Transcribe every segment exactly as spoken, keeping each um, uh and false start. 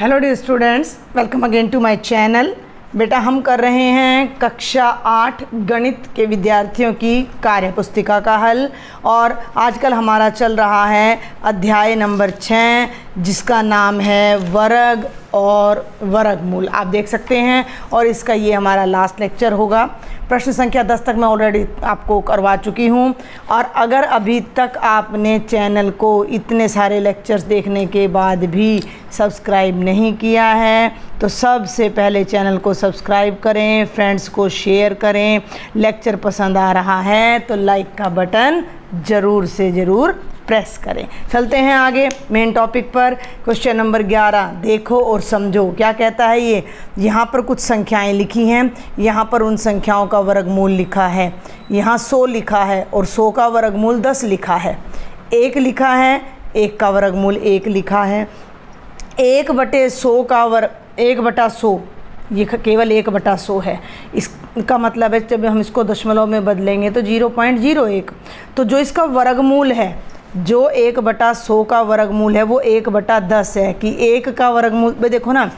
Hello dear students, welcome again to my channel. बेटा हम कर रहे हैं कक्षा आठ गणित के विद्यार्थियों की कार्यपुस्तिका का हल, और आजकल हमारा चल रहा है अध्याय नंबर छः जिसका नाम है वर्ग और वर्गमूल। आप देख सकते हैं, और इसका ये हमारा लास्ट लेक्चर होगा। प्रश्न संख्या दस तक मैं ऑलरेडी आपको करवा चुकी हूँ, और अगर अभी तक आपने चैनल को इतने सारे लेक्चर्स देखने के बाद भी सब्सक्राइब नहीं किया है तो सबसे पहले चैनल को सब्सक्राइब करें, फ्रेंड्स को शेयर करें। लेक्चर पसंद आ रहा है तो लाइक का बटन ज़रूर से ज़रूर प्रेस करें। चलते हैं आगे मेन टॉपिक पर। क्वेश्चन नंबर ग्यारह देखो और समझो क्या कहता है ये। यहाँ पर कुछ संख्याएं लिखी हैं, यहाँ पर उन संख्याओं का वर्गमूल लिखा है। यहाँ सौ लिखा है और सौ का वर्गमूल दस लिखा है। एक लिखा है, एक का वर्गमूल एक लिखा है। एक बटे सौ का वर्ग एक बटा सौ, ये केवल एक बटा सौ है। इसका मतलब है जब हम इसको दशमलव में बदलेंगे तो ज़ीरो पॉइंट ज़ीरो एक। तो जो इसका वर्गमूल है, जो एक बटा सौ का वर्गमूल है वो एक बटा दस है कि एक का वर्गमूल। भाई देखो ना,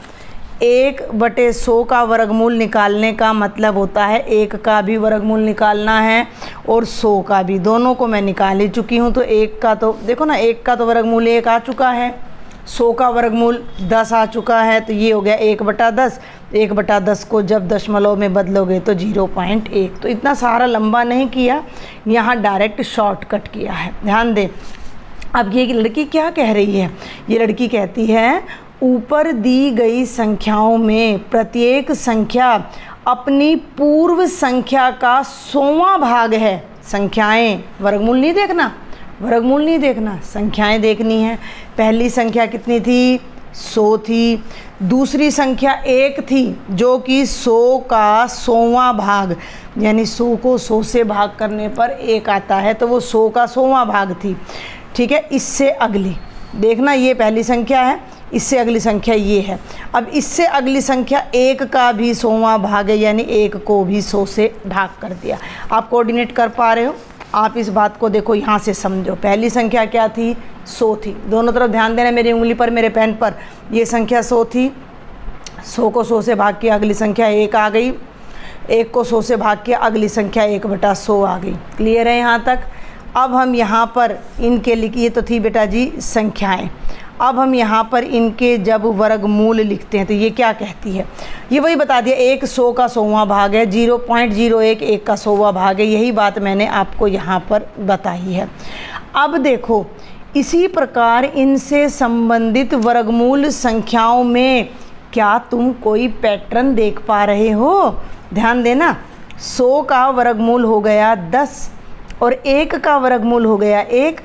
एक बटे सौ का वर्गमूल निकालने का मतलब होता है एक का भी वर्गमूल निकालना है और सौ का भी, दोनों को मैं निकाल ही चुकी हूँ। तो एक का तो देखो ना, एक का तो वर्गमूल एक आ चुका है, सौ का वर्गमूल दस आ चुका है। तो ये हो गया एक बटा दस। एक बटा दस को जब दशमलव में बदलोगे तो ज़ीरो पॉइंट एक। तो इतना सारा लंबा नहीं किया, यहाँ डायरेक्ट शॉर्टकट किया है, ध्यान दें। अब ये लड़की क्या कह रही है? ये लड़की कहती है ऊपर दी गई संख्याओं में प्रत्येक संख्या अपनी पूर्व संख्या का सौवां भाग है। संख्याएँ, वर्गमूल नहीं देखना, वर्गमूल नहीं देखना, संख्याएं देखनी है। पहली संख्या कितनी थी? सौ थी। दूसरी संख्या एक थी जो कि सौ का सौवां भाग, यानी सौ को सौ से भाग करने पर एक आता है, तो वो सौ का सौवां भाग थी। ठीक है, इससे अगली देखना, ये पहली संख्या है, इससे अगली संख्या ये है। अब इससे अगली संख्या एक का भी सौवां भाग है, यानी एक को भी सौ से भाग कर दिया। आप कोऑर्डिनेट कर पा रहे हो? आप इस बात को देखो, यहाँ से समझो। पहली संख्या क्या थी? सौ थी। दोनों तरफ ध्यान देना, मेरी उंगली पर, मेरे पेन पर। ये संख्या सौ थी, सौ को सौ से भाग किया, अगली संख्या एक आ गई। एक को सौ से भाग किया, अगली संख्या एक बटा सौ आ गई। क्लियर है यहाँ तक? अब हम यहाँ पर इनके लिखिए, तो थी बेटा जी संख्याएँ। अब हम यहाँ पर इनके जब वर्गमूल लिखते हैं तो ये क्या कहती है? ये वही बता दिया, एक सौ का सौवां भाग है, ज़ीरो पॉइंट ज़ीरो एक एक का सौवां भाग है। यही बात मैंने आपको यहाँ पर बताई है। अब देखो, इसी प्रकार इनसे संबंधित वर्गमूल संख्याओं में क्या तुम कोई पैटर्न देख पा रहे हो? ध्यान देना, सौ का वर्गमूल हो गया दस और एक का वर्गमूल हो गया एक।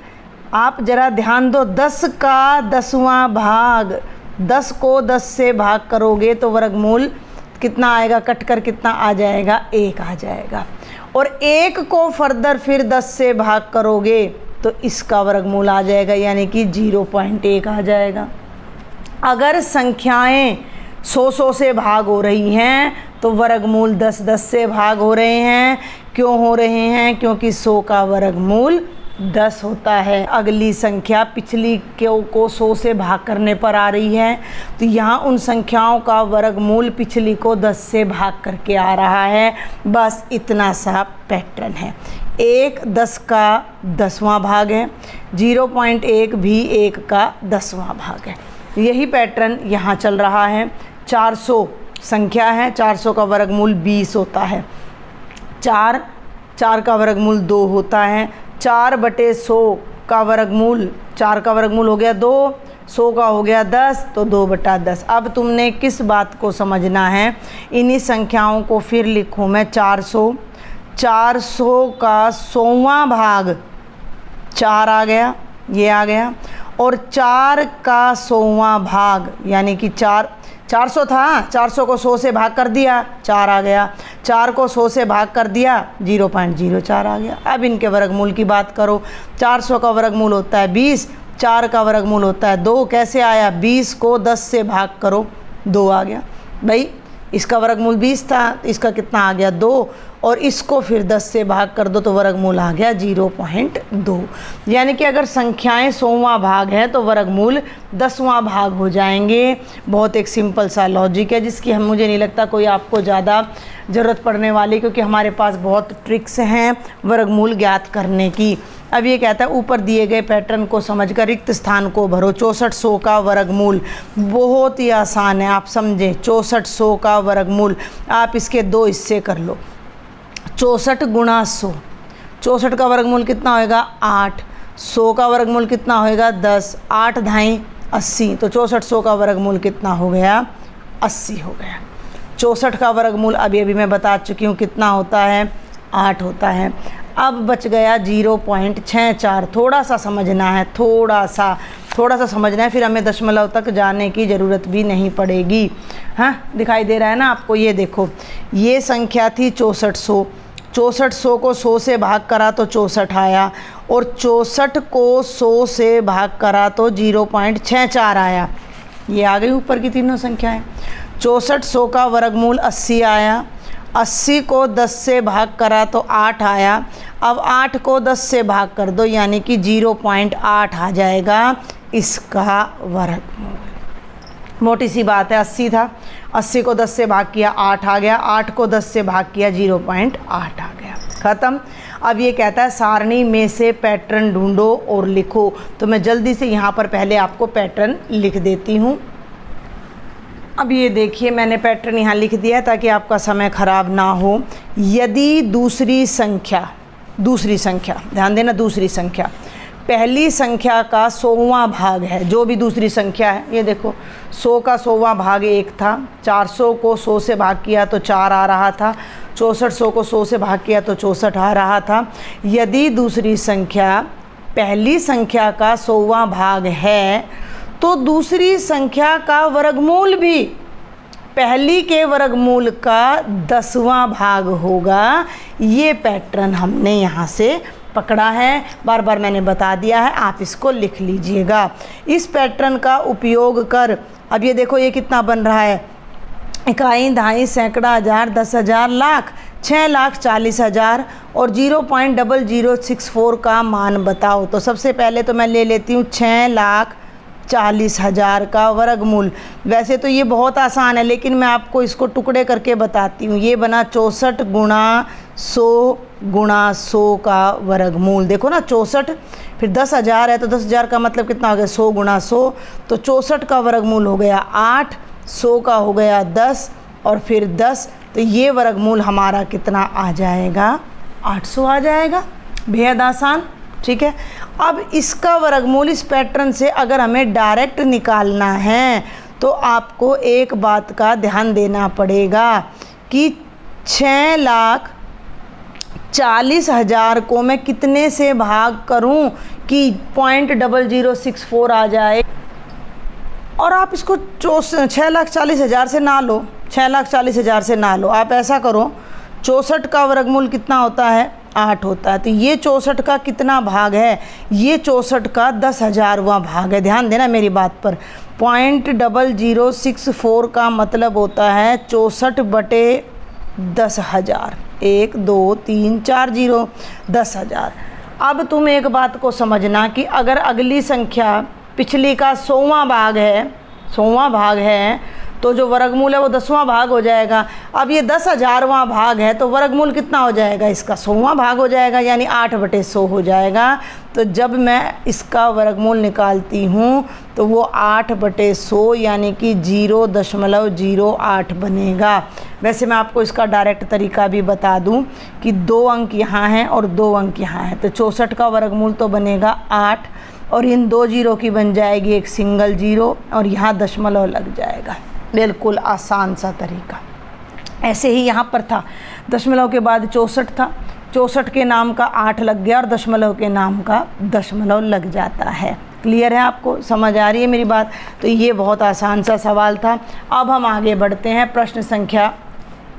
आप ज़रा ध्यान दो, दस का दसवां भाग, दस को दस से भाग करोगे तो वर्गमूल कितना आएगा? कट कर कितना आ जाएगा? एक आ जाएगा। और एक को फर्दर फिर दस से भाग करोगे तो इसका वर्गमूल आ जाएगा, यानी कि ज़ीरो पॉइंट एक आ जाएगा। अगर संख्याएं सौ सौ से भाग हो रही हैं तो वर्गमूल दस दस से भाग हो रहे हैं। क्यों हो रहे हैं? क्योंकि सौ का वर्गमूल दस होता है। अगली संख्या पिछली क्यों को सौ से भाग करने पर आ रही है, तो यहाँ उन संख्याओं का वर्गमूल पिछली को दस से भाग करके आ रहा है। बस इतना सा पैटर्न है। एक दस का दसवां भाग है, ज़ीरो पॉइंट एक भी एक का दसवां भाग है। यही पैटर्न यहाँ चल रहा है। चार सौ संख्या है, चार सौ का वर्गमूल बीस होता है। चार चार का वर्गमूल दो होता है। चार बटे सौ का वर्गमूल, चार का वर्गमूल हो गया दो, सौ का हो गया दस, तो दो बटा दस। अब तुमने किस बात को समझना है? इन्हीं संख्याओं को फिर लिखूँ मैं। चार सौ, चार सौ का सौवां भाग चार आ गया, ये आ गया, और चार का सौवां भाग यानी कि चार चार सौ था, चार सौ को सौ से भाग कर दिया, चार आ गया। चार को सौ से भाग कर दिया, ज़ीरो पॉइंट ज़ीरो चार आ गया। अब इनके वर्गमूल की बात करो। चार सौ का वर्गमूल होता है बीस, चार का वर्गमूल होता है दो। कैसे आया? बीस को दस से भाग करो, दो आ गया। भाई इसका वर्गमूल बीस था, इसका कितना आ गया? दो। और इसको फिर दस से भाग कर दो तो वर्गमूल आ गया ज़ीरो पॉइंट दो। यानी कि अगर संख्याएं सौवां भाग है तो वर्गमूल दसवां भाग हो जाएंगे। बहुत एक सिंपल सा लॉजिक है जिसकी हम मुझे नहीं लगता कोई आपको ज़्यादा ज़रूरत पड़ने वाली, क्योंकि हमारे पास बहुत ट्रिक्स हैं वर्गमूल ज्ञात करने की। अब ये कहता है ऊपर दिए गए पैटर्न को समझकर रिक्त स्थान को भरो, चौंसठ सौ का वर्गमूल। बहुत ही आसान है, आप समझें चौंसठ सौ का वर्गमूल आप इसके दो हिस्से कर लो, चौंसठ गुणा सौ, चौंसठ का वर्गमूल कितना होएगा आठ, सौ का वर्गमूल कितना होएगा दस, आठ ढाई अस्सी, तो चौंसठ सौ का वर्गमूल कितना हो गया अस्सी हो गया। चौंसठ का वर्गमूल अभी अभी मैं बता चुकी हूँ कितना होता है, आठ होता है। अब बच गया ज़ीरो पॉइंट छः चार। थोड़ा सा समझना है, थोड़ा सा थोड़ा सा समझना है, फिर हमें दशमलव तक जाने की ज़रूरत भी नहीं पड़ेगी। हाँ, दिखाई दे रहा है ना आपको। ये देखो, ये संख्या थी चौंसठ सौ, चौंसठ सौ को सौ से भाग करा तो चौंसठ आया, और चौंसठ को सौ से भाग करा तो ज़ीरो पॉइंट छः चार आया। ये आ गई ऊपर की तीनों संख्याएँ। चौंसठ सौ का वर्गमूल अस्सी आया, अस्सी को दस से भाग करा तो आठ आया, अब आठ को दस से भाग कर दो यानी कि ज़ीरो पॉइंट आठ आ जाएगा इसका वर्गमूल। मोटी सी बात है, अस्सी था, अस्सी को दस से भाग किया आठ आ गया, आठ को दस से भाग किया ज़ीरो पॉइंट आठ आ गया, ख़त्म। अब ये कहता है सारणी में से पैटर्न ढूंढो और लिखो, तो मैं जल्दी से यहाँ पर पहले आपको पैटर्न लिख देती हूँ। अब ये देखिए मैंने पैटर्न यहाँ लिख दिया ताकि आपका समय ख़राब ना हो। यदि दूसरी संख्या दूसरी संख्या ध्यान देना, दूसरी संख्या पहली संख्या का सौवां भाग है, जो भी दूसरी संख्या है। ये देखो, सौ का सौवां भाग एक था, चार सौ को सौ से भाग किया तो चार आ रहा था, चौंसठ सौ को सौ से भाग किया तो चौंसठ आ रहा था। यदि दूसरी संख्या पहली संख्या का सौवां भाग है तो दूसरी संख्या का वर्गमूल भी पहली के वर्गमूल का दसवां भाग होगा। ये पैटर्न हमने यहाँ से पकड़ा है, बार बार मैंने बता दिया है, आप इसको लिख लीजिएगा। इस पैटर्न का उपयोग कर, अब ये देखो ये कितना बन रहा है, इकाई ढाई सैकड़ा हज़ार दस हज़ार लाख छः लाख चालीस हज़ार और zero point double zero six four का मान बताओ। तो सबसे पहले तो मैं ले लेती हूँ छः लाख चालीस हज़ार का वर्गमूल। वैसे तो ये बहुत आसान है लेकिन मैं आपको इसको टुकड़े करके बताती हूँ। ये बना चौंसठ गुणा सौ गुणा सौ का वर्गमूल। देखो ना चौंसठ, फिर दस हज़ार है तो दस हज़ार का मतलब कितना हो गया सौ गुणा सौ, तो चौंसठ का वर्गमूल हो गया आठ, सौ का हो गया दस और फिर दस, तो ये वर्गमूल हमारा कितना आ जाएगा आठ सौ आ जाएगा। बेहद आसान, ठीक है। अब इसका वर्गमूल इस पैटर्न से अगर हमें डायरेक्ट निकालना है तो आपको एक बात का ध्यान देना पड़ेगा कि छः लाख चालीस हज़ार को मैं कितने से भाग करूं कि point double zero six four आ जाए। और आप इसको चौसठ छः लाख चालीस हज़ार से ना लो, छः लाख चालीस हज़ार से ना लो। आप ऐसा करो, चौंसठ का वर्गमूल कितना होता है आठ होता है, तो ये चौंसठ का कितना भाग है, ये चौंसठ का दस हज़ारवा भाग है। ध्यान देना मेरी बात पर, point double zero six four का मतलब होता है चौंसठ बटे दस हज़ार, एक दो तीन चार जीरो, दस हज़ार। अब तुम एक बात को समझना कि अगर अगली संख्या पिछली का सौवां भाग है सौवां भाग है तो जो वर्गमूल है वो दसवां भाग हो जाएगा। अब ये दस हज़ारवां भाग है तो वर्गमूल कितना हो जाएगा, इसका सौवां भाग हो जाएगा यानी आठ बटे सौ हो जाएगा। तो जब मैं इसका वर्गमूल निकालती हूँ तो वो आठ बटे सौ यानी कि जीरो दशमलव जीरो आठ बनेगा। वैसे मैं आपको इसका डायरेक्ट तरीका भी बता दूँ कि दो अंक यहाँ हैं और दो अंक यहाँ हैं, तो चौंसठ का वर्गमूल तो बनेगा आठ और इन दो जीरो की बन जाएगी एक सिंगल जीरो और यहाँ दशमलव लग जाएगा। बिल्कुल आसान सा तरीका। ऐसे ही यहाँ पर था, दशमलव के बाद चौंसठ था, चौंसठ के नाम का आठ लग गया और दशमलव के नाम का दशमलव लग जाता है। क्लियर है, आपको समझ आ रही है मेरी बात। तो ये बहुत आसान सा सवाल था। अब हम आगे बढ़ते हैं प्रश्न संख्या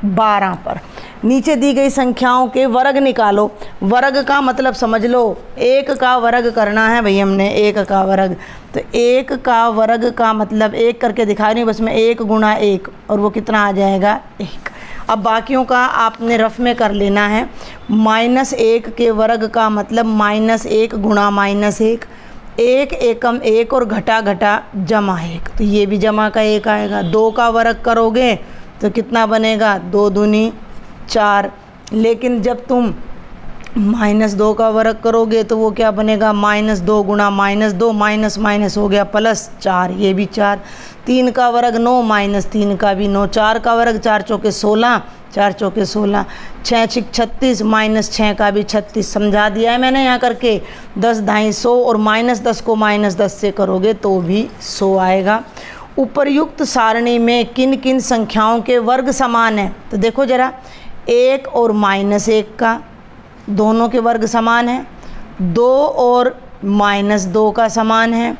बारह पर। नीचे दी गई संख्याओं के वर्ग निकालो। वर्ग का मतलब समझ लो, एक का वर्ग करना है भाई हमने, एक का वर्ग, तो एक का वर्ग का मतलब एक करके दिखा रही हूँ बस मैं, एक गुणा एक और वो कितना आ जाएगा एक। अब बाकियों का आपने रफ़ में कर लेना है। माइनस एक के वर्ग का मतलब माइनस एक गुणा माइनस एक, एक एकम एक और घटा घटा जमा एक, तो ये भी जमा का एक आएगा। दो का वर्ग करोगे तो कितना बनेगा, दो दूनी चार, लेकिन जब तुम माइनस दो का वर्ग करोगे तो वो क्या बनेगा, माइनस दो गुणा माइनस दो, माइनस माइनस हो गया प्लस चार, ये भी चार। तीन का वर्ग नौ, माइनस तीन का भी नौ। चार का वर्ग चार चौके सोलह, चार चौके सोलह। छः छिक छत्तीस, माइनस छः का भी छत्तीस। समझा दिया है मैंने यहाँ करके, दस ढाई सौ, और माइनस दस को माइनस दस से करोगे तो भी सौ आएगा। उपर्युक्त सारणी में किन किन संख्याओं के वर्ग समान हैं, तो देखो जरा, एक और माइनस एक का दोनों के वर्ग समान है, दो और माइनस दो का समान है,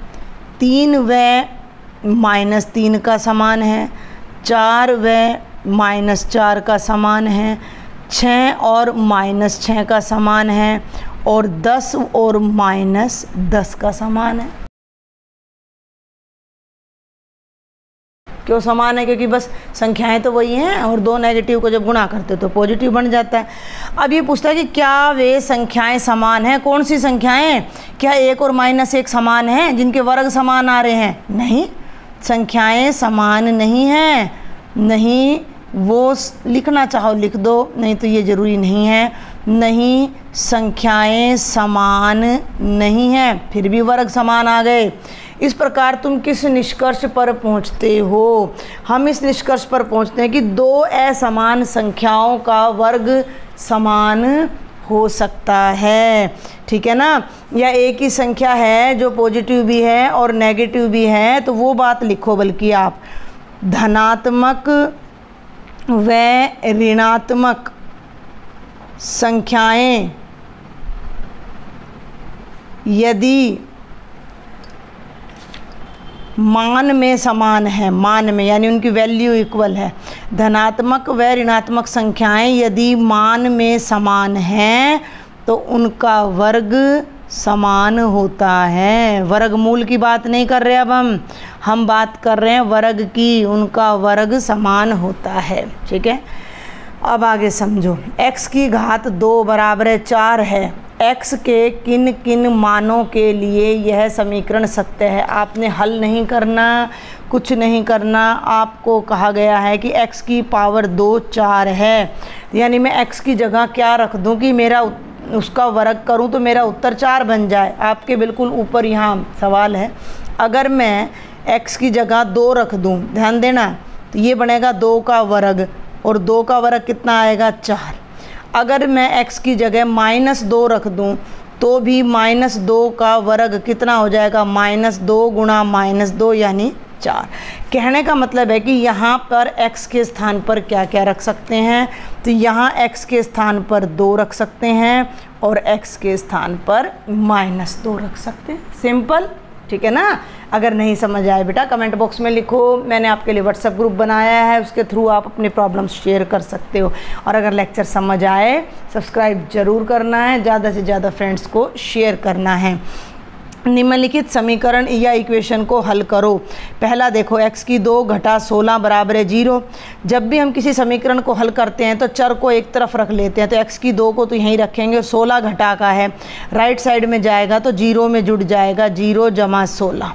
तीन व माइनस तीन का समान है, चार व माइनस चार का समान है, छः और माइनस छः का समान है, और दस और माइनस दस का समान है। क्यों समान है, क्योंकि बस संख्याएं तो वही हैं और दो नेगेटिव को जब गुणा करते हो तो पॉजिटिव बन जाता है। अब ये पूछता है कि क्या वे संख्याएं समान हैं, कौन सी संख्याएं, क्या एक और माइनस एक समान हैं जिनके वर्ग समान आ रहे हैं, नहीं, संख्याएं समान नहीं हैं, नहीं, वो लिखना चाहो लिख दो, नहीं तो ये ज़रूरी नहीं है, नहीं संख्याएं समान नहीं हैं, फिर भी वर्ग समान आ गए। इस प्रकार तुम किस निष्कर्ष पर पहुंचते हो, हम इस निष्कर्ष पर पहुंचते हैं कि दो असमान संख्याओं का वर्ग समान हो सकता है, ठीक है ना, या एक ही संख्या है जो पॉजिटिव भी है और नेगेटिव भी है, तो वो बात लिखो, बल्कि आप धनात्मक व ऋणात्मक संख्याएं यदि मान में समान है, मान में यानी उनकी वैल्यू इक्वल है, धनात्मक व ऋणात्मक संख्याएं यदि मान में समान हैं तो उनका वर्ग समान होता है। वर्गमूल की बात नहीं कर रहे अब हम हम बात कर रहे हैं वर्ग की, उनका वर्ग समान होता है, ठीक है। अब आगे समझो, x की घात दो बराबर है चार है, x के किन किन मानों के लिए यह समीकरण सत्य है। आपने हल नहीं करना, कुछ नहीं करना, आपको कहा गया है कि x की पावर दो चार है, यानी मैं x की जगह क्या रख दूं कि मेरा उसका वर्ग करूं तो मेरा उत्तर चार बन जाए। आपके बिल्कुल ऊपर यहाँ सवाल है, अगर मैं x की जगह दो रख दूं, ध्यान देना, तो ये बनेगा दो का वर्ग, और दो का वर्ग कितना आएगा, चार। अगर मैं x की जगह माइनस दो रख दूं तो भी माइनस दो का वर्ग कितना हो जाएगा, माइनस दो गुणा माइनस दो यानी चार। कहने का मतलब है कि यहाँ पर x के स्थान पर क्या क्या रख सकते हैं, तो यहाँ x के स्थान पर दो रख सकते हैं और x के स्थान पर माइनस दो रख सकते हैं, सिंपल, ठीक है ना। अगर नहीं समझ आए बेटा कमेंट बॉक्स में लिखो, मैंने आपके लिए व्हाट्सएप ग्रुप बनाया है, उसके थ्रू आप अपने प्रॉब्लम्स शेयर कर सकते हो। और अगर लेक्चर समझ आए सब्सक्राइब ज़रूर करना है, ज़्यादा से ज़्यादा फ्रेंड्स को शेयर करना है। निम्नलिखित समीकरण या इक्वेशन को हल करो। पहला देखो, x की दो घटा सोलह बराबर है जीरो। जब भी हम किसी समीकरण को हल करते हैं तो चर को एक तरफ रख लेते हैं, तो x की दो को तो यहीं रखेंगे, सोलह घटा का है, राइट साइड में जाएगा तो जीरो में जुड़ जाएगा, जीरो जमा सोलह,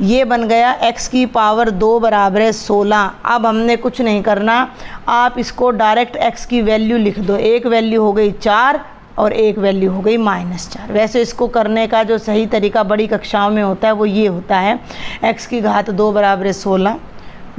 ये बन गया x की पावर दो बराबर है सोलह। अब हमने कुछ नहीं करना, आप इसको डायरेक्ट x की वैल्यू लिख दो, एक वैल्यू हो गई चार और एक वैल्यू हो गई माइनस चार। वैसे इसको करने का जो सही तरीका बड़ी कक्षाओं में होता है वो ये होता है, x की घात दो बराबर सोलह,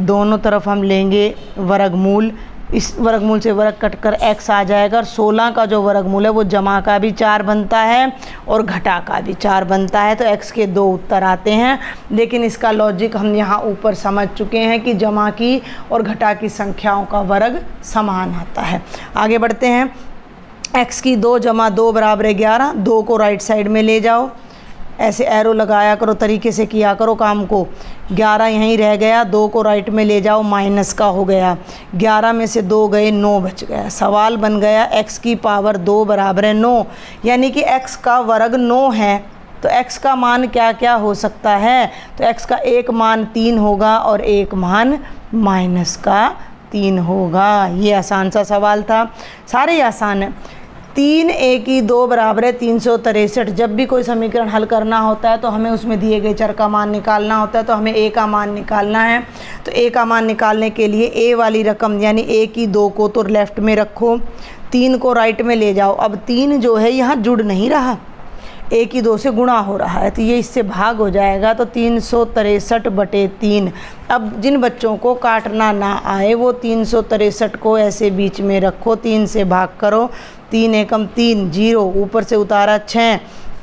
दोनों तरफ हम लेंगे वर्गमूल, इस वर्गमूल से वर्ग कटकर x आ जाएगा, और सोलह का जो वर्गमूल है वो जमा का भी चार बनता है और घटा का भी चार बनता है, तो x के दो उत्तर आते हैं। लेकिन इसका लॉजिक हम यहाँ ऊपर समझ चुके हैं कि जमा की और घटा की संख्याओं का वर्ग समान आता है। आगे बढ़ते हैं, x की दो जमा दो बराबर ग्यारह, दो को राइट साइड में ले जाओ, ऐसे एरो लगाया करो, तरीके से किया करो काम को। ग्यारह यहीं रह गया, दो को राइट में ले जाओ, माइनस का हो गया, ग्यारह में से दो गए, नौ बच गया। सवाल बन गया x की पावर दो बराबर है नौ, यानी कि x का वर्ग नौ है, तो x का मान क्या क्या हो सकता है, तो x का एक मान तीन होगा और एक मान माइनस का तीन होगा। ये आसान सा सवाल था, सारे आसान है। तीन ए की दो बराबर है तीन सौ तिरसठ। जब भी कोई समीकरण हल करना होता है तो हमें उसमें दिए गए चर का मान निकालना होता है, तो हमें ए का मान निकालना है। तो ए का मान निकालने के लिए ए वाली रकम यानी ए की दो को तो लेफ़्ट में रखो, तीन को राइट में ले जाओ। अब तीन जो है यहाँ जुड़ नहीं रहा, ए की दो से गुणा हो रहा है, तो ये इससे भाग हो जाएगा, तो तीन सौ तिरसठ बटे तीन। अब जिन बच्चों को काटना ना आए वो तीन सौ तिरसठ को ऐसे बीच में रखो, तीन से भाग करो, तीन एकम तीन जीरो, ऊपर से उतारा छः,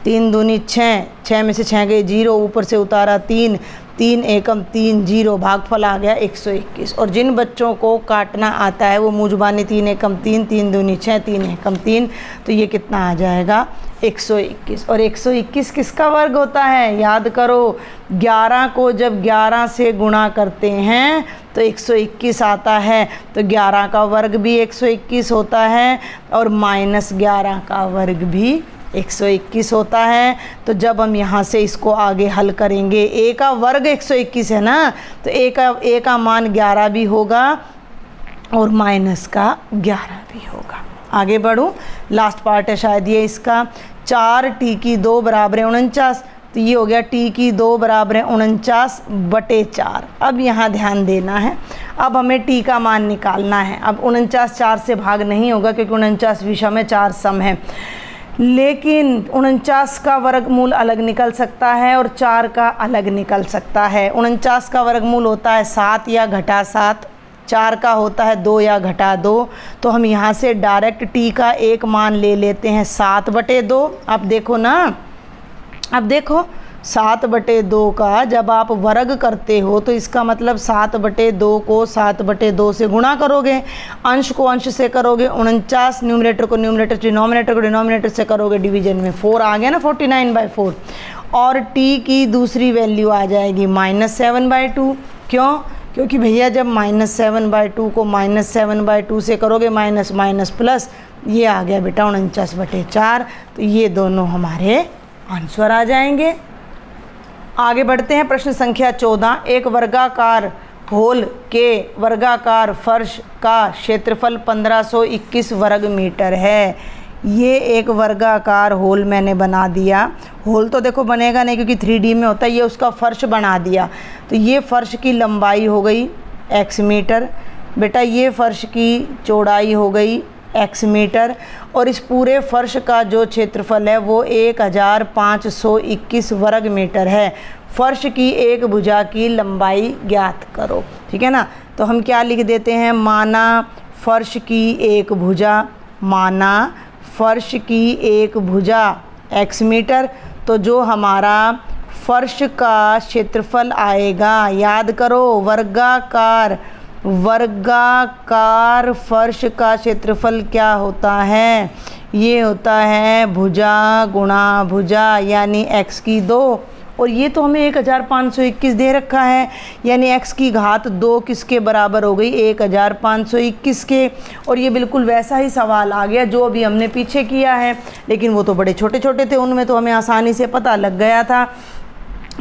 तीन दूनी छः, छः में से छः गए जीरो, ऊपर से उतारा तीन, तीन एकम तीन जीरो, भागफल आ गया एक सौ इक्कीस। और जिन बच्चों को काटना आता है वो मुँह जुबानी तीन एकम तीन, तीन दूनी छः, तीन एकम तीन, तो ये कितना आ जाएगा एक सौ इक्कीस। और एक सौ इक्कीस किसका वर्ग होता है, याद करो, ग्यारह को जब ग्यारह से गुणा करते हैं तो एक सौ इक्कीस आता है, तो ग्यारह का वर्ग भी एक सौ इक्कीस होता है और माइनस ग्यारह का वर्ग भी एक सौ इक्कीस होता है। तो जब हम यहाँ से इसको आगे हल करेंगे, a का वर्ग एक सौ इक्कीस है ना, तो a का a का मान ग्यारह भी होगा और माइनस का ग्यारह भी होगा। आगे बढ़ूँ, लास्ट पार्ट है शायद ये इसका। चार टी की दो बराबर है उनचास, तो ये हो गया टी की दो बराबर है उनचास बटे चार। अब यहाँ ध्यान देना है, अब हमें टी का मान निकालना है। अब उनचास चार से भाग नहीं होगा क्योंकि उनचास विषम में चार सम है, लेकिन उनचास का वर्गमूल अलग निकल सकता है और चार का अलग निकल सकता है। उनचास का वर्गमूल होता है सात या घटा सात, चार का होता है दो या घटा दो। तो हम यहाँ से डायरेक्ट टी का एक मान ले लेते हैं सात बटे दो। आप देखो ना, आप देखो सात बटे दो का जब आप वर्ग करते हो तो इसका मतलब सात बटे दो को सात बटे दो से गुणा करोगे, अंश को अंश से करोगे, उनचास न्यूमरेटर को न्यूमरेटर, डिनोमिनेटर को डिनोमिनेटर से करोगे, डिवीजन में फोर आ गया ना, फोर्टी नाइन बाई फोर। और टी की दूसरी वैल्यू आ जाएगी माइनस सेवन बाई टू। क्यों? क्योंकि भैया जब माइनस सेवन बाई टू को माइनस सेवन बाई टू से करोगे, माइनस माइनस प्लस, ये आ गया बेटा उनचास बटे चार। तो ये दोनों हमारे आंसर आ जाएंगे। आगे बढ़ते हैं, प्रश्न संख्या चौदह। एक वर्गाकार होल के वर्गाकार फर्श का क्षेत्रफल पंद्रह सौ इक्कीस वर्ग मीटर है। ये एक वर्गाकार होल मैंने बना दिया। होल तो देखो बनेगा नहीं क्योंकि थ्री डी में होता है। ये उसका फर्श बना दिया, तो ये फर्श की लंबाई हो गई एक्स मीटर, बेटा ये फर्श की चौड़ाई हो गई एक्स मीटर, और इस पूरे फर्श का जो क्षेत्रफल है वो एक हज़ार पाँच सौ इक्कीस वर्ग मीटर है। फर्श की एक भुजा की लंबाई ज्ञात करो, ठीक है ना। तो हम क्या लिख देते हैं, माना फर्श की एक भुजा, माना फर्श की एक भुजा एक्स मीटर। तो जो हमारा फर्श का क्षेत्रफल आएगा, याद करो, वर्गाकार वर्गाकार फर्श का क्षेत्रफल क्या होता है, ये होता है भुजा गुणा भुजा यानी एक्स की दो, और ये तो हमें एक हज़ार पाँच सौ इक्कीस दे रखा है, यानी एक्स की घात दो किसके बराबर हो गई, एक हज़ार पाँच सौ इक्कीस के। और ये बिल्कुल वैसा ही सवाल आ गया जो अभी हमने पीछे किया है, लेकिन वो तो बड़े छोटे छोटे थे, उनमें तो हमें आसानी से पता लग गया था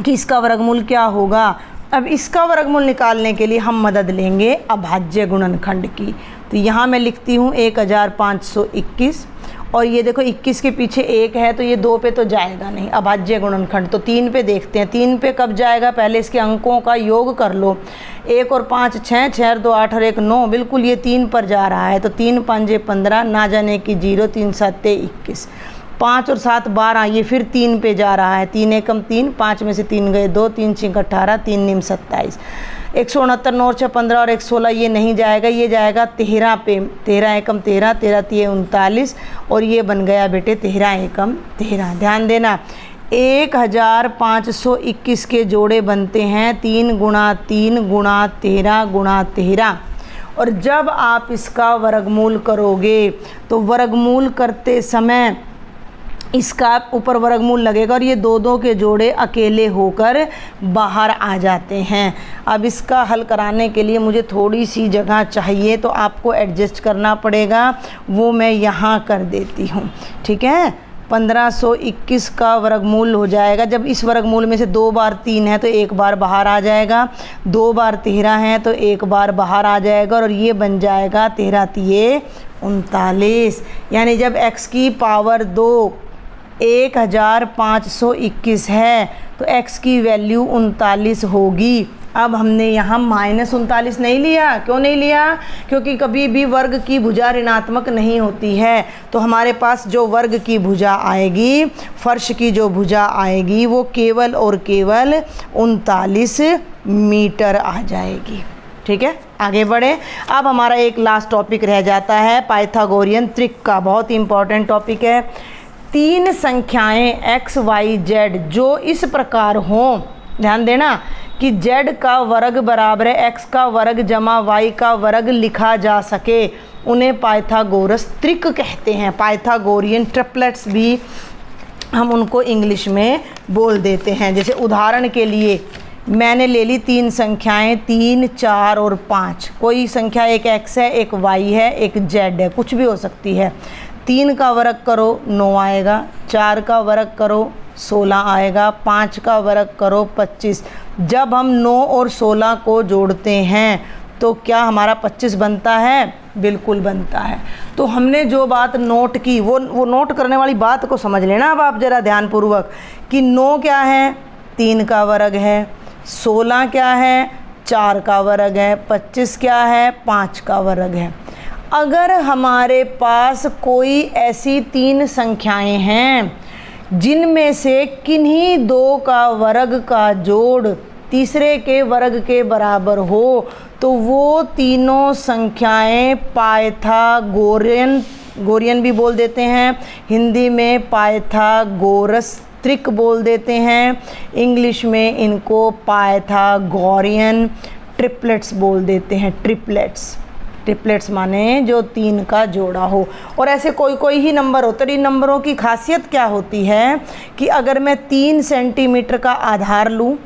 कि इसका वर्गमूल क्या होगा। अब इसका वर्गमूल निकालने के लिए हम मदद लेंगे अभाज्य गुणनखंड की। तो यहाँ मैं लिखती हूँ एक हज़ार पाँच सौ इक्कीस, और ये देखो इक्कीस के पीछे एक है तो ये दो पे तो जाएगा नहीं, अभाज्य गुणनखंड। तो तीन पे देखते हैं, तीन पे कब जाएगा, पहले इसके अंकों का योग कर लो, एक और पाँच छः, छः और दो आठ और एक नौ, बिल्कुल ये तीन पर जा रहा है। तो तीन पंजे पंद्रह, ना जाने की जीरो, तीन सात इक्कीस, पाँच और सात बारह, ये फिर तीन पे जा रहा है, तीन एकम तीन, पाँच में से तीन गए दो, तीन छिंग अट्ठारह, तीन नीम सत्ताईस, एक सौ उनहत्तर, नौ छः पंद्रह और एक सोलह, ये नहीं जाएगा, ये जाएगा तेरह पे, तेरह एकम तेरह, तेरह तीन उनतालीस, और ये बन गया बेटे तेरह एकम तेरह। ध्यान देना, एक हज़ार पाँच सौ इक्कीस के जोड़े बनते हैं तीन गुणा तीन गुणा तेरह गुणा तेरह, और जब आप इसका वर्गमूल करोगे तो वर्गमूल करते समय इसका ऊपर वर्गमूल लगेगा और ये दो दो के जोड़े अकेले होकर बाहर आ जाते हैं। अब इसका हल कराने के लिए मुझे थोड़ी सी जगह चाहिए, तो आपको एडजस्ट करना पड़ेगा, वो मैं यहाँ कर देती हूँ, ठीक है। पंद्रह सौ इक्कीस का वर्गमूल हो जाएगा। जब इस वर्गमूल में से दो बार तीन है तो एक बार बाहर आ जाएगा, दो बार तेरह है तो एक बार बाहर आ जाएगा और ये बन जाएगा तेरह तिये उनतालीस। यानी जब x की पावर दो एक हज़ार पाँच सौ इक्कीस है तो x की वैल्यू उनतालीस होगी। अब हमने यहाँ माइनस उनतालीस नहीं लिया, क्यों नहीं लिया? क्योंकि कभी भी वर्ग की भुजा ऋणात्मक नहीं होती है, तो हमारे पास जो वर्ग की भुजा आएगी, फर्श की जो भुजा आएगी वो केवल और केवल उनतालीस मीटर आ जाएगी। ठीक है, आगे बढ़े। अब हमारा एक लास्ट टॉपिक रह जाता है पाइथागोरियन त्रिक का, बहुत ही इंपॉर्टेंट टॉपिक है। तीन संख्याएं x, y, z जो इस प्रकार हों, ध्यान देना कि z का वर्ग बराबर है x का वर्ग जमा y का वर्ग लिखा जा सके, उन्हें पाइथागोरस त्रिक कहते हैं। पाइथागोरियन ट्रिपलेट्स भी हम उनको इंग्लिश में बोल देते हैं। जैसे उदाहरण के लिए मैंने ले ली तीन संख्याएं तीन, चार और पाँच। कोई संख्या एक x है, एक y है, एक z है, कुछ भी हो सकती है। तीन का वर्ग करो नौ आएगा, चार का वर्ग करो सोलह आएगा, पाँच का वर्ग करो पच्चीस। जब हम नौ और सोलह को जोड़ते हैं तो क्या हमारा पच्चीस बनता है? बिल्कुल बनता है। तो हमने जो बात नोट की, वो वो नोट करने वाली बात को समझ लेना अब आप ज़रा ध्यानपूर्वक, कि नौ क्या है? तीन का वर्ग है। सोलह क्या है? चार का वर्ग है। पच्चीस क्या है? पाँच का वर्ग है। अगर हमारे पास कोई ऐसी तीन संख्याएं हैं जिनमें से किन्हीं दो का वर्ग का जोड़ तीसरे के वर्ग के बराबर हो, तो वो तीनों संख्याएं पाइथागोरियन गोरियन भी बोल देते हैं, हिंदी में पाइथागोरस त्रिक बोल देते हैं, इंग्लिश में इनको पाइथागोरियन ट्रिपलेट्स बोल देते हैं। ट्रिपलेट्स ट्रिपलेट्स माने जो तीन का जोड़ा हो। और ऐसे कोई कोई ही नंबर होते हैं। इन नंबरों की खासियत क्या होती है कि अगर मैं तीन सेंटीमीटर का आधार लूँ,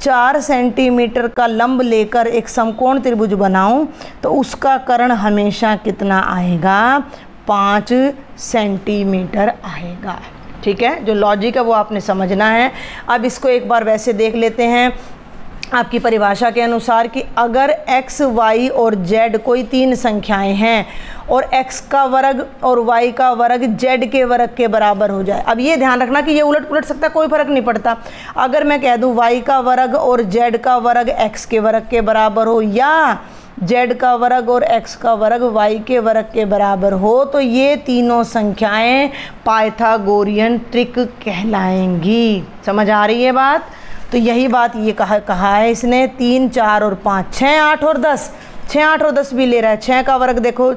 चार सेंटीमीटर का लंब लेकर एक समकोण त्रिभुज बनाऊं, तो उसका कर्ण हमेशा कितना आएगा? पाँच सेंटीमीटर आएगा। ठीक है, जो लॉजिक है वो आपने समझना है। अब इसको एक बार वैसे देख लेते हैं आपकी परिभाषा के अनुसार, कि अगर x, y और z कोई तीन संख्याएं हैं और x का वर्ग और y का वर्ग z के वर्ग के बराबर हो जाए। अब ये ध्यान रखना कि ये उलट पुलट सकता है, कोई फ़र्क नहीं पड़ता। अगर मैं कह दूँ y का वर्ग और z का वर्ग x के वर्ग के बराबर हो, या z का वर्ग और x का वर्ग y के वर्ग के बराबर हो, तो ये तीनों संख्याएँ पाइथागोरियन त्रिक कहलाएंगी। समझ आ रही है बात? तो यही बात ये कहा कहा है इसने, तीन, चार और पाँच, छः, आठ और दस। छः, आठ और दस भी ले रहा है। छः का वर्ग देखो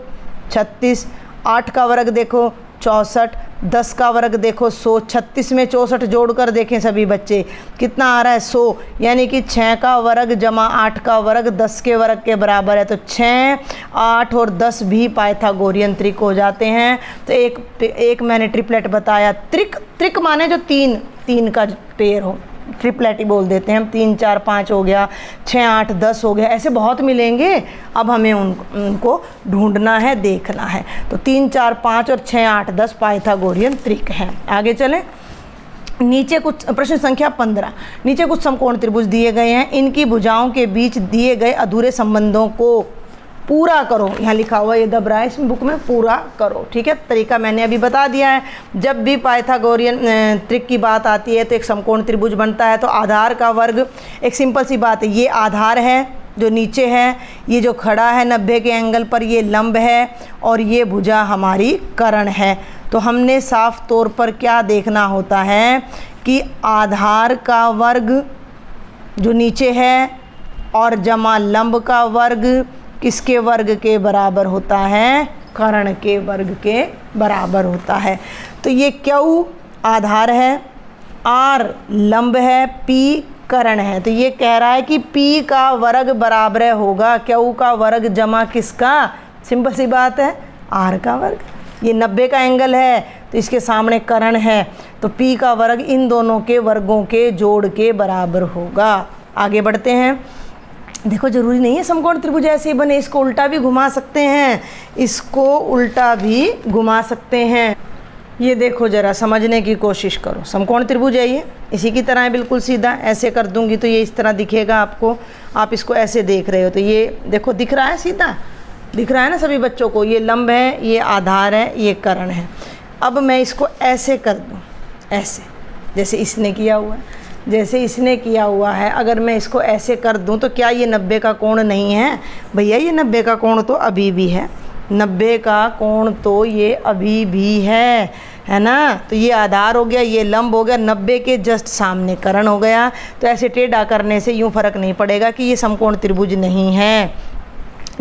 छत्तीस, आठ का वर्ग देखो चौंसठ, दस का वर्ग देखो सौ। छत्तीस में चौंसठ जोड़कर देखें सभी बच्चे, कितना आ रहा है? सौ। यानी कि छः का वर्ग जमा आठ का वर्ग दस के वर्ग के बराबर है। तो छः, आठ और दस भी पाइथागोरियन त्रिक हो जाते हैं। तो एक एक मैंने ट्रिपलेट बताया, त्रिक त्रिक माने जो तीन तीन का पेयर हो, ट्रिपलेट ही बोल देते हैं हम। तीन, चार, पाँच हो गया, छः, आठ, दस हो गया, ऐसे बहुत मिलेंगे। अब हमें उन उनको ढूंढना है, देखना है। तो तीन, चार, पाँच और छः, आठ, दस पाइथागोरियन त्रिक है। आगे चलें। नीचे कुछ प्रश्न संख्या पंद्रह, नीचे कुछ समकोण त्रिभुज दिए गए हैं, इनकी भुजाओं के बीच दिए गए अधूरे संबंधों को पूरा करो। यहाँ लिखा हुआ, ये दब रहा है इस बुक में, पूरा करो। ठीक है, तरीका मैंने अभी बता दिया है। जब भी पाइथागोरियन त्रिक की बात आती है तो एक समकोण त्रिभुज बनता है, तो आधार का वर्ग, एक सिंपल सी बात है, ये आधार है जो नीचे है, ये जो खड़ा है नब्बे के एंगल पर, ये लंब है और ये भुजा हमारी कर्ण है। तो हमने साफ तौर पर क्या देखना होता है कि आधार का वर्ग जो नीचे है और जमा लंब का वर्ग किसके वर्ग के बराबर होता है? कर्ण के वर्ग के बराबर होता है। तो ये क्यू आधार है, आर लंब है, पी कर्ण है। तो ये कह रहा है कि पी का वर्ग बराबर होगा क्यू का वर्ग जमा किसका? सिंपल सी बात है, आर का वर्ग। ये नब्बे का एंगल है तो इसके सामने कर्ण है, तो पी का वर्ग इन दोनों के वर्गों के जोड़ के बराबर होगा। आगे बढ़ते हैं। देखो, जरूरी नहीं है समकोण त्रिभुज ऐसे ही बने, इसको उल्टा भी घुमा सकते हैं, इसको उल्टा भी घुमा सकते हैं। ये देखो ज़रा, समझने की कोशिश करो। समकोण त्रिभुज है ये, इसी की तरह है, बिल्कुल सीधा। ऐसे कर दूंगी तो ये इस तरह दिखेगा आपको। आप इसको ऐसे देख रहे हो तो ये देखो दिख रहा है, सीधा दिख रहा है ना सभी बच्चों को। ये लंब है, ये आधार है, ये कर्ण है। अब मैं इसको ऐसे कर दूँ, ऐसे जैसे इसने किया हुआ है, जैसे इसने किया हुआ है। अगर मैं इसको ऐसे कर दूं तो क्या ये नब्बे का कोण नहीं है भैया? ये नब्बे का कोण तो अभी भी है, नब्बे का कोण तो ये अभी भी है, है ना। तो ये आधार हो गया, ये लंब हो गया, नब्बे के जस्ट सामने कर्ण हो गया। तो ऐसे टेढ़ा करने से यूँ फ़र्क नहीं पड़ेगा कि ये समकोण त्रिभुज नहीं है।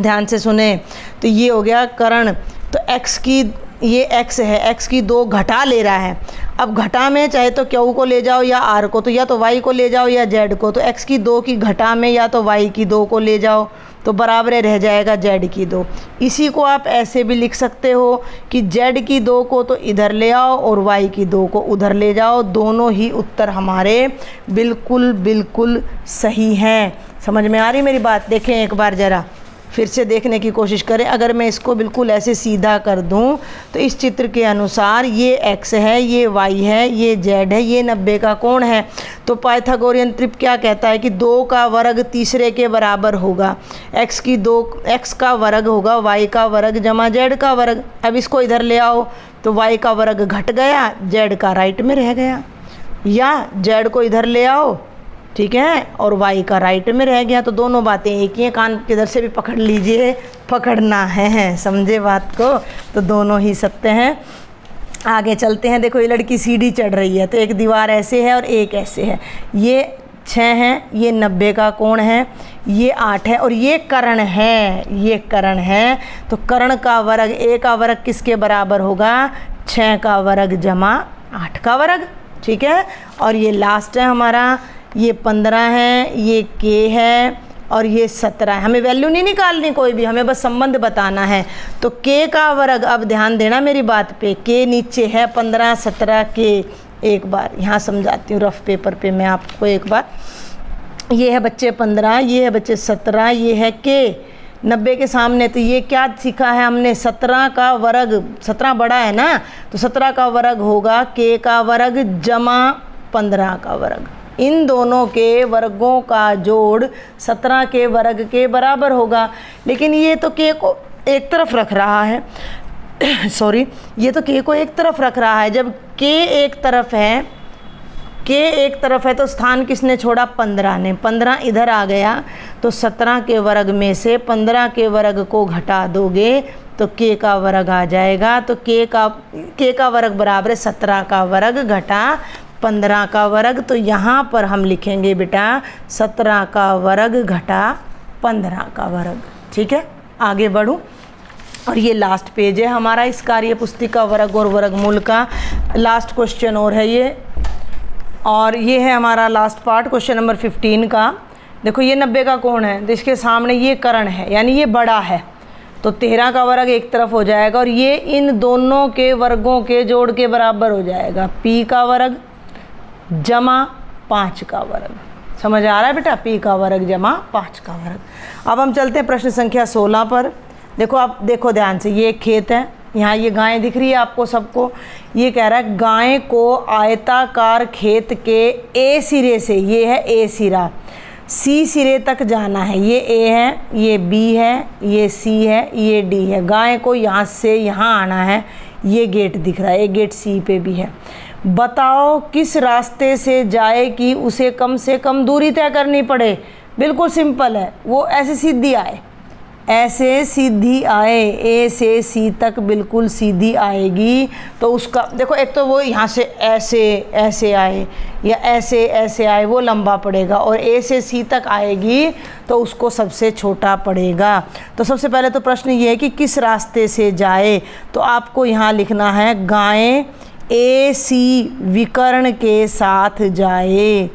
ध्यान से सुने, तो ये हो गया कर्ण। तो एक्स की, ये एक्स है, एक्स की दो घटा ले रहा है। अब घटा में चाहे तो क्यू को ले जाओ या आर को, तो या तो वाई को ले जाओ या जेड को। तो एक्स की दो की घटा में या तो वाई की दो को ले जाओ तो बराबर रह जाएगा जेड की दो। इसी को आप ऐसे भी लिख सकते हो कि जेड की दो को तो इधर ले आओ और वाई की दो को उधर ले जाओ। दोनों ही उत्तर हमारे बिल्कुल बिल्कुल सही हैं। समझ में आ रही मेरी बात? देखें एक बार ज़रा, फिर से देखने की कोशिश करें। अगर मैं इसको बिल्कुल ऐसे सीधा कर दूं तो इस चित्र के अनुसार ये एक्स है, ये वाई है, ये जेड है, ये नब्बे का कोण है। तो पाइथागोरियन त्रिप क्या कहता है कि दो का वर्ग तीसरे के बराबर होगा। एक्स की दो, एक्स का वर्ग होगा वाई का वर्ग जमा जेड का वर्ग। अब इसको इधर ले आओ तो वाई का वर्ग घट गया, जेड का राइट में रह गया, या जेड को इधर ले आओ, ठीक है, और वाई का राइट में रह गया। तो दोनों बातें एक ही हैं। कान किधर से भी पकड़ लीजिए, पकड़ना है, समझे बात को। तो दोनों ही सत्य हैं। आगे चलते हैं। देखो ये लड़की सीढ़ी चढ़ रही है, तो एक दीवार ऐसे है और एक ऐसे है। ये छः हैं, ये नब्बे का कोण है, ये आठ है, और ये कर्ण है, ये कर्ण है। तो कर्ण का वर्ग, ए का वर्ग किसके बराबर होगा? छः का वर्ग जमा आठ का वर्ग, ठीक है। और ये लास्ट है हमारा, ये पंद्रह है, ये के है, और ये सत्रह है। हमें वैल्यू नहीं निकालनी कोई भी, हमें बस संबंध बताना है। तो के का वर्ग, अब ध्यान देना मेरी बात पे, के नीचे है पंद्रह सत्रह के। एक बार यहाँ समझाती हूँ रफ पेपर पे मैं आपको एक बार। ये है बच्चे पंद्रह, ये है बच्चे सत्रह, ये है के नब्बे के सामने। तो ये क्या सीखा है हमने? सत्रह का वर्ग, सत्रह बड़ा है ना, तो सत्रह का वर्ग होगा के का वर्ग जमा पंद्रह का वर्ग। इन दोनों के वर्गों का जोड़ सत्रह के वर्ग के बराबर होगा। लेकिन ये तो के को एक तरफ रख रहा है, सॉरी, ये तो के को एक तरफ रख रहा है। जब के एक तरफ है, के एक तरफ है, तो स्थान किसने छोड़ा? पंद्रह ने। पंद्रह इधर आ गया, तो सत्रह के वर्ग में से पंद्रह के वर्ग को घटा दोगे तो के का वर्ग आ जाएगा। तो के का के का वर्ग बराबर है सत्रह का वर्ग घटा पंद्रह का वर्ग। तो यहाँ पर हम लिखेंगे बेटा सत्रह का वर्ग घटा पंद्रह का वर्ग, ठीक है। आगे बढ़ूँ, और ये लास्ट पेज है हमारा इस कार्य पुस्तिका वर्ग और वर्गमूल का। लास्ट क्वेश्चन और है ये, और ये है हमारा last part question number fifteen का। देखो ये नब्बे का कोण है, तो इसके सामने ये कर्ण है, यानी ये बड़ा है। तो तेरह का वर्ग एक तरफ हो जाएगा, और ये इन दोनों के वर्गों के जोड़ के बराबर हो जाएगा। पी का वर्ग जमा पाँच का वर्ग, समझ आ रहा है बेटा? पी का वर्ग जमा पाँच का वर्ग। अब हम चलते हैं प्रश्न संख्या सोलह पर। देखो आप देखो ध्यान से, ये खेत है, यहाँ ये गायें दिख रही है आपको सबको। ये कह रहा है गाय को आयताकार खेत के ए सिरे से, ये है ए सिरा, सी सिरे तक जाना है। ये ए है, ये बी है, ये सी है, ये डी है। गाय को यहाँ से यहाँ आना है। ये गेट दिख रहा है, ये गेट सी पे भी है। बताओ किस रास्ते से जाए कि उसे कम से कम दूरी तय करनी पड़े। बिल्कुल सिंपल है, वो ऐसे सीधी आए, ऐसे सीधी आए, ए से सी तक बिल्कुल सीधी आएगी। तो उसका देखो, एक तो वो यहाँ से ऐसे ऐसे आए या ऐसे ऐसे आए, वो लंबा पड़ेगा, और ए से सी तक आएगी तो उसको सबसे छोटा पड़ेगा। तो सबसे पहले तो प्रश्न ये है कि किस रास्ते से जाए। तो आपको यहाँ लिखना है गाय ए सी विकर्ण के साथ जाए,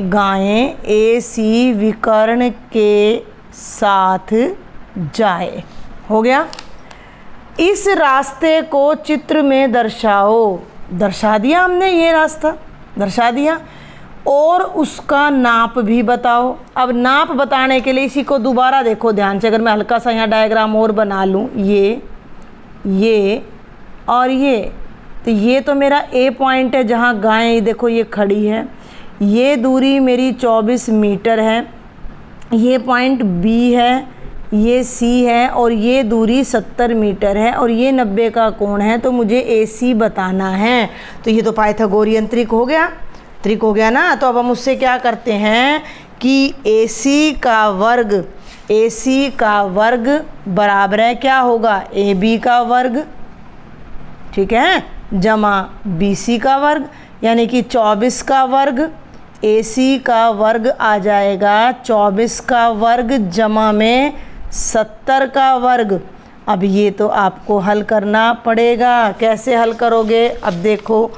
गायें ए सी विकर्ण के साथ जाए, हो गया। इस रास्ते को चित्र में दर्शाओ, दर्शा दिया हमने, ये रास्ता दर्शा दिया, और उसका नाप भी बताओ। अब नाप बताने के लिए इसी को दोबारा देखो ध्यान से। अगर मैं हल्का सा यहाँ डायग्राम और बना लूँ, ये ये और ये, तो ये तो मेरा ए पॉइंट है जहाँ गाय देखो ये खड़ी है, ये दूरी मेरी चौबीस मीटर है, ये पॉइंट बी है, ये सी है और ये दूरी सत्तर मीटर है और ये नब्बे का कोण है, तो मुझे ए सी बताना है। तो ये तो पाइथागोरियन त्रिक हो गया, त्रिक हो गया ना। तो अब हम उससे क्या करते हैं कि ए सी का वर्ग, ए सी का वर्ग बराबर है क्या होगा, ए बी का वर्ग, ठीक है, जमा बी सी का वर्ग, यानी कि चौबीस का वर्ग, ए सी का वर्ग आ जाएगा चौबीस का वर्ग जमा में सत्तर का वर्ग। अब ये तो आपको हल करना पड़ेगा, कैसे हल करोगे, अब देखो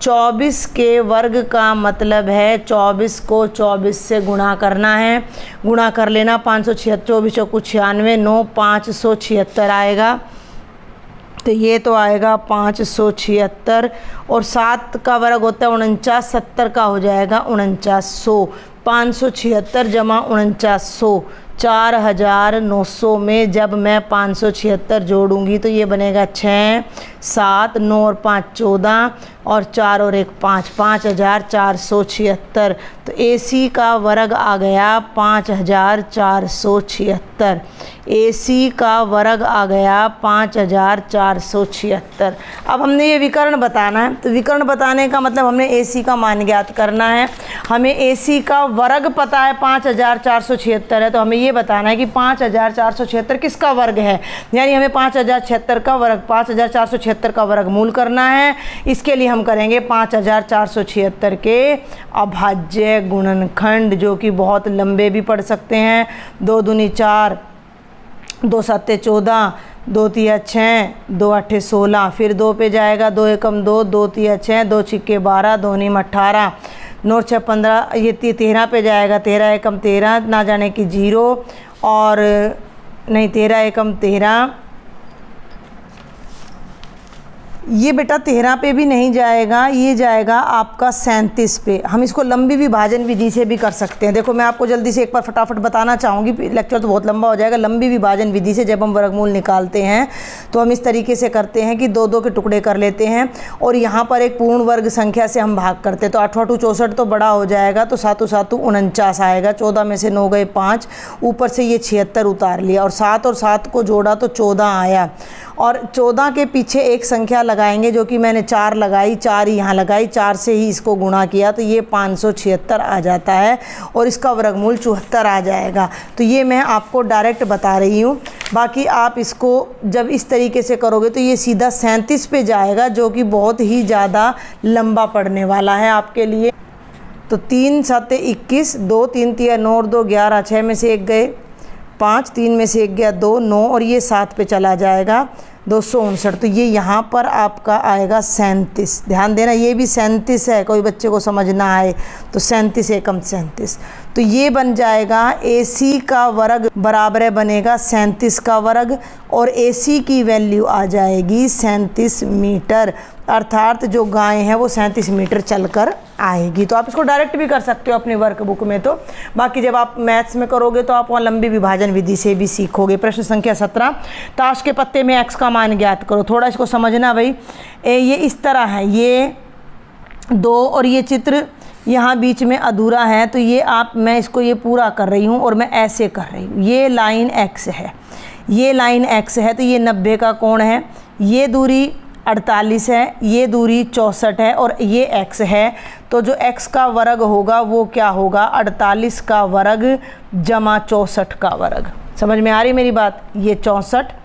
चौबीस के वर्ग का मतलब है चौबीस को चौबीस से गुणा करना है, गुणा कर लेना पाँच सौ छिहत्तर, चौबीस चौकू छियानवे, नौ पाँच सौ छिहत्तर आएगा, तो ये तो आएगा पाँच सौ छिहत्तर, और सात का वर्ग होता है उनचास, सत्तर का हो जाएगा उनचास सौ, पाँच सौ छिहत्तर जमा उनचास सौ, चार हज़ार नौ सौ में जब मैं पाँच सौ छिहत्तर जोड़ूँगी तो ये बनेगा छः, सात, नौ और पाँच चौदह और चार और एक पाँच, पाँच हज़ार चार सौ छिहत्तर। तो ए सी का वर्ग आ गया पाँच हज़ार चार सौ छिहत्तर, ए सी का वर्ग आ गया पाँच हज़ार चार सौ छिहत्तर। अब हमने ये विकर्ण बताना है, तो विकर्ण बताने का मतलब हमने ए सी का मान ज्ञात करना है, हमें ए सी का वर्ग पता है पाँच हज़ार चार सौ छिहत्तर है, तो हमें ये बताना है कि पाँच हज़ार चार सौ छिहत्तर किसका वर्ग है, यानी हमें पाँच हज़ार छिहत्तर का वर्ग, पाँच हज़ार चार सौ छिहत्तर का वर्गमूल करना है। इसके लिए हम करेंगे पाँच हज़ार चार सौ छिहत्तर के अभाज्य गुणनखंड, जो कि बहुत लंबे भी पढ़ सकते हैं, दो दूनी चार, दो साते चौदह, दो तिया छः, दो अट्ठे सोलह, फिर दो पे जाएगा, दो एकम दो, दो तिया छः, दो छिक्के बारह, दो नीम अट्ठारह, नौ छः पंद्रह, ये तेरह पे जाएगा, तेरह एकम तेरह, ना जाने कि जीरो, और नहीं तेरह एकम तेरह, ये बेटा तेरह पे भी नहीं जाएगा, ये जाएगा आपका सैंतीस पे। हम इसको लंबी विभाजन विधि से भी कर सकते हैं। देखो मैं आपको जल्दी से एक बार फटाफट बताना चाहूँगी, लेक्चर तो बहुत लंबा हो जाएगा। लंबी विभाजन विधि से जब हम वर्गमूल निकालते हैं तो हम इस तरीके से करते हैं कि दो दो के टुकड़े कर लेते हैं और यहाँ पर एक पूर्ण वर्ग संख्या से हम भाग करते हैं, तो आठ आठ चौंसठ तो बड़ा हो जाएगा, तो सातों सातों उनचास आएगा, चौदह में से नौ गए पाँच, ऊपर से ये छिहत्तर उतार लिया और सात और सात को जोड़ा तो चौदह आया, और चौदह के पीछे एक संख्या लगाएंगे जो कि मैंने चार लगाई, चार यहाँ लगाई, चार से ही इसको गुणा किया तो ये पाँच सौ छिहत्तर आ जाता है और इसका वर्गमूल चौहत्तर आ जाएगा। तो ये मैं आपको डायरेक्ट बता रही हूँ, बाकी आप इसको जब इस तरीके से करोगे तो ये सीधा सैंतीस पे जाएगा, जो कि बहुत ही ज़्यादा लंबा पड़ने वाला है आपके लिए। तो तीन साते इक्कीस, दो तीन तिया नौ और दो ग्यारह, छः में से एक गए पाँच, तीन में से एक गया दो, नौ और ये सात पे चला जाएगा दो सौ उनसठ, तो ये यहाँ पर आपका आएगा सैंतीस। ध्यान देना ये भी सैंतीस है, कोई बच्चे को समझ ना आए तो सैंतीस एकम सैंतीस, तो ये बन जाएगा ए सी का वर्ग बराबर बनेगा सैंतीस का वर्ग, और ए सी की वैल्यू आ जाएगी सैंतीस मीटर, अर्थात जो गाय हैं वो सैंतीस मीटर चलकर आएगी। तो आप इसको डायरेक्ट भी कर सकते हो अपनी वर्कबुक में। तो बाकी जब आप मैथ्स में करोगे तो आप वहाँ लंबी विभाजन विधि से भी सीखोगे। प्रश्न संख्या सत्रह, ताश के पत्ते में एक्स का मान ज्ञात करो। थोड़ा इसको समझना भाई, ए, ये इस तरह है, ये दो और ये चित्र यहाँ बीच में अधूरा है, तो ये आप, मैं इसको ये पूरा कर रही हूँ और मैं ऐसे कर रही हूँ। ये लाइन एक्स है, ये लाइन एक्स है, तो ये नब्बे का कोण है, ये दूरी अड़तालीस है, ये दूरी चौंसठ है और ये x है, तो जो x का वर्ग होगा वो क्या होगा, अड़तालीस का वर्ग जमा चौंसठ का वर्ग। समझ में आ रही मेरी बात, ये चौंसठ,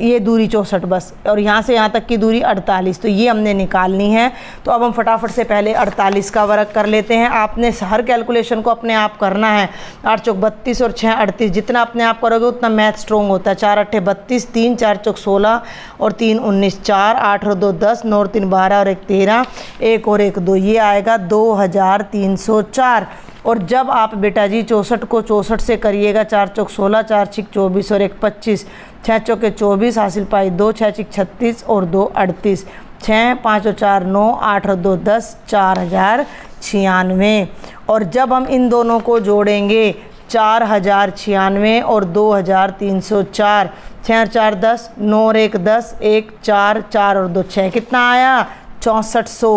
ये दूरी चौंसठ बस, और यहाँ से यहाँ तक की दूरी अड़तालीस, तो ये हमने निकालनी है। तो अब हम फटाफट से पहले अड़तालीस का वर्ग कर लेते हैं। आपने हर कैलकुलेशन को अपने आप करना है, आठ चौक बत्तीस और छः अड़तीस, जितना अपने आप करोगे उतना मैथ स्ट्रॉन्ग होता है। चार अट्ठे बत्तीस, तीन चार चौक सोलह और तीन उन्नीस, चार आठ और दो दस, नौ और तीन बारह और एक तेरह, एक और एक दो, ये आएगा दो हज़ार तीन सौ चार। और जब आप बेटा जी चौंसठ को चौंसठ से करिएगा, चार चौक सोलह, चार छिक चौबीस और एक पच्चीस, छः चौके चौबीस, हासिल पाई दो, छः छिक छत्तीस और दो अड़तीस, छः पाँच और चार नौ, आठ और दो दस, चार हज़ार छियानवे। और जब हम इन दोनों को जोड़ेंगे, चार हज़ार छियानवे और दो हज़ार तीन सौ चार, छः और चार दस, नौ और एक दस, एक चार, चार और दो छः, कितना आया चौंसठ सौ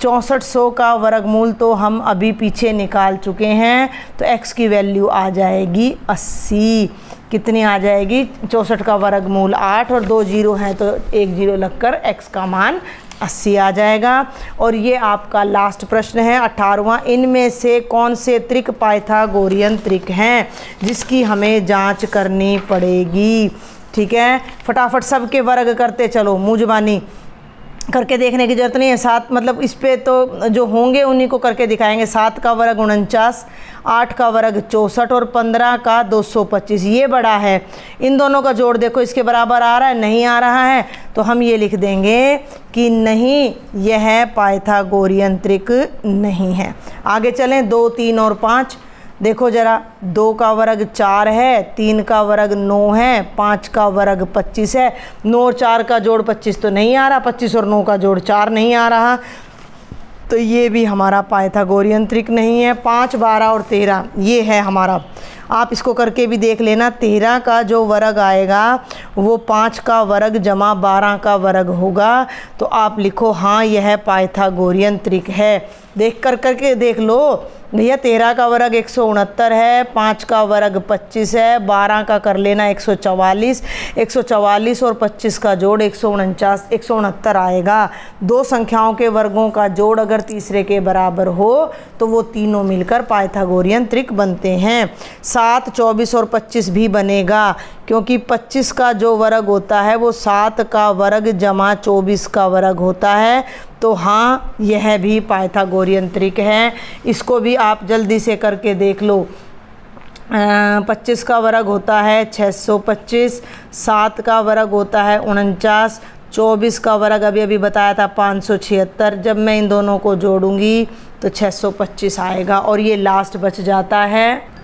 चौंसठ सौ का वर्गमूल तो हम अभी पीछे निकाल चुके हैं, तो x की वैल्यू आ जाएगी अस्सी। कितनी आ जाएगी? चौंसठ का वर्गमूल आठ और दो जीरो हैं तो एक जीरो लगकर x का मान अस्सी आ जाएगा। और ये आपका लास्ट प्रश्न है अठारहवां, इनमें से कौन से त्रिक पाइथागोरियन त्रिक हैं जिसकी हमें जांच करनी पड़ेगी। ठीक है, फटाफट सब के वर्ग करते चलो, मुँह जुबानी करके देखने की ज़रूरत नहीं है। सात मतलब इस पर तो जो होंगे उन्हीं को करके दिखाएंगे। सात का वर्ग उनचास, आठ का वर्ग चौंसठ और पंद्रह का दो सौ पच्चीस, ये बड़ा है। इन दोनों का जोड़ देखो इसके बराबर आ रहा है, नहीं आ रहा है तो हम ये लिख देंगे कि नहीं, यह पाइथागोरियन त्रिक नहीं है। आगे चलें, दो तीन और पाँच देखो ज़रा। दो का वर्ग चार है, तीन का वर्ग नौ है, पाँच का वर्ग पच्चीस है। नौ और चार का जोड़ पच्चीस तो नहीं आ रहा, पच्चीस और नौ का जोड़ चार नहीं आ रहा, तो ये भी हमारा पाइथागोरियन त्रिक नहीं है। पाँच, बारह और तेरह ये है हमारा, आप इसको करके भी देख लेना। तेरह का जो वर्ग आएगा वो पाँच का वर्ग जमा बारह का वर्ग होगा, तो आप लिखो हाँ यह पाइथागोरियन त्रिक है। देख कर करके देख लो भैया, तेरह का वर्ग एक सौ उनहत्तर है, पाँच का वर्ग पच्चीस है, बारह का कर लेना एक सौ चवालीस, एक सौ चवालीस और पच्चीस का जोड़ एक सौ उनचास एक सौ उनहत्तर आएगा। दो संख्याओं के वर्गों का जोड़ अगर तीसरे के बराबर हो तो वो तीनों मिलकर पाइथागोरियन त्रिक बनते हैं। सात, चौबीस और पच्चीस भी बनेगा, क्योंकि पच्चीस का जो वर्ग होता है वो सात का वर्ग जमा चौबीस का वर्ग होता है, तो हाँ यह भी पाइथागोरियन त्रिक है। इसको भी आप जल्दी से करके देख लो। पच्चीस का वर्ग होता है छः सौ पच्चीस, सात का वर्ग होता है उनचास, चौबीस का वर्ग अभी अभी बताया था पाँच सौ छिहत्तर, जब मैं इन दोनों को जोड़ूंगी तो छः सौ पच्चीस आएगा और ये लास्ट बच जाता है।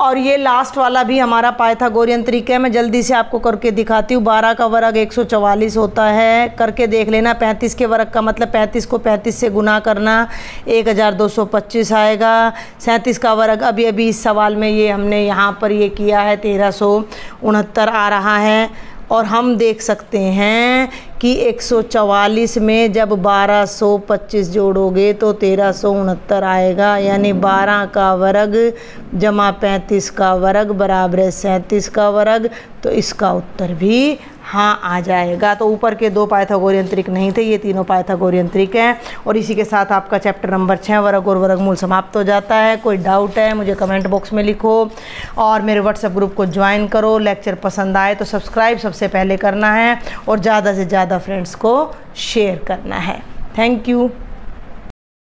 और ये लास्ट वाला भी हमारा पाइथागोरियन त्रिक है, मैं जल्दी से आपको करके दिखाती हूँ। बारह का वर्ग एक सौ चवालीस होता है, करके देख लेना। पैंतीस के वर्ग का मतलब पैंतीस को पैंतीस से गुना करना, एक हज़ार दो सौ पच्चीस आएगा। सैंतीस का वर्ग अभी अभी इस सवाल में ये हमने यहाँ पर ये किया है, तेरह सौ उनहत्तर आ रहा है। और हम देख सकते हैं कि एक सौ चवालीस में जब बारह सौ पच्चीस जोड़ोगे तो तेरह सौ उनहत्तर आएगा, यानी बारह का वर्ग जमा पैंतीस का वर्ग बराबर है सैंतीस का वर्ग, तो इसका उत्तर भी हाँ आ जाएगा। तो ऊपर के दो पाइथागोरियन त्रिक नहीं थे, ये तीनों पाइथागोरियन त्रिक हैं। और इसी के साथ आपका चैप्टर नंबर छः वर्ग और वर्गमूल समाप्त हो जाता है। कोई डाउट है मुझे कमेंट बॉक्स में लिखो और मेरे व्हाट्सएप ग्रुप को ज्वाइन करो। लेक्चर पसंद आए तो सब्सक्राइब सबसे पहले करना है और ज़्यादा से ज़्यादा फ्रेंड्स को शेयर करना है। Thank you.